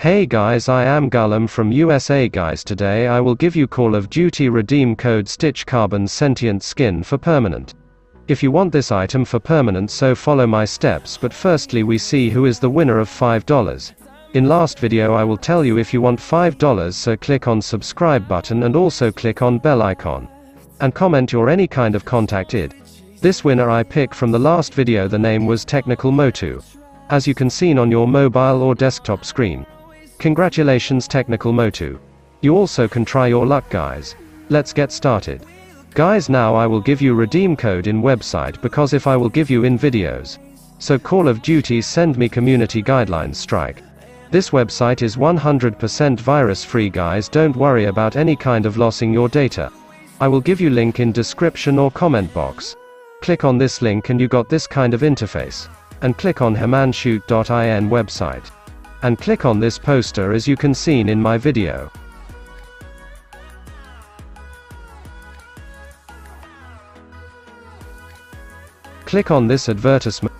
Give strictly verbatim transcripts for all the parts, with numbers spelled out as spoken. Hey guys, I am Gullum from U S A. Guys, today I will give you Call of Duty redeem code Stitch Carbon Sentient Skin for permanent. If you want this item for permanent, so follow my steps, but firstly we see who is the winner of five dollars. In last video I will tell you if you want five dollars, so click on subscribe button and also click on bell icon. And comment your any kind of contact I D. This winner I pick from the last video, the name was Technical Motu. As you can see on your mobile or desktop screen. Congratulations Technical Motu. You also can try your luck guys. Let's get started. Guys, now I will give you redeem code in website because if I will give you in videos. So Call of Duty send me community guidelines strike. This website is one hundred percent virus free guys, don't worry about any kind of losing your data. I will give you link in description or comment box. Click on this link and you got this kind of interface. And click on himanshu dot in website. And click on this poster as you can see in my video. Click on this advertisement.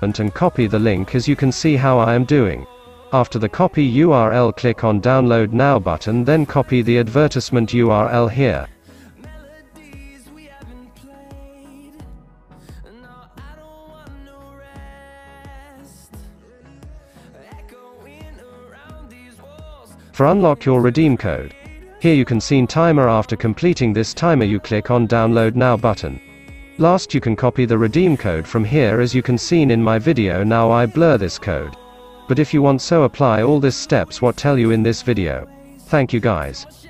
And copy the link as you can see how I am doing. After the copy U R L, click on download now button, then copy the advertisement U R L here. For unlock your redeem code. Here you can see timer. After completing this timer you click on download now button. Last you can copy the redeem code from here as you can see in my video. Now I blur this code. But if you want so apply all these steps what tell you in this video. Thank you guys.